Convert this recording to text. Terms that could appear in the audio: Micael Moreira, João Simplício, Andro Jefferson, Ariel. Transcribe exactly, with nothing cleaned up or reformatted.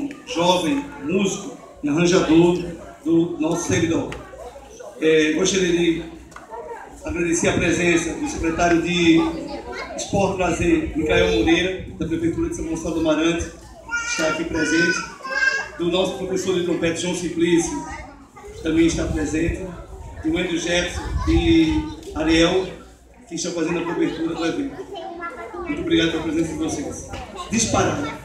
um jovem músico e arranjador do nosso servidor. É, gostaria de agradecer a presença do secretário de Esporte e Lazer, Micael Moreira, da Prefeitura de São Gonçalo do Amarante, que está aqui presente, do nosso professor de trompete, João Simplício, que também está presente, do Andro Jefferson e Ariel, que estão fazendo a cobertura do evento. Muito obrigado pela presença de vocês. Disparado.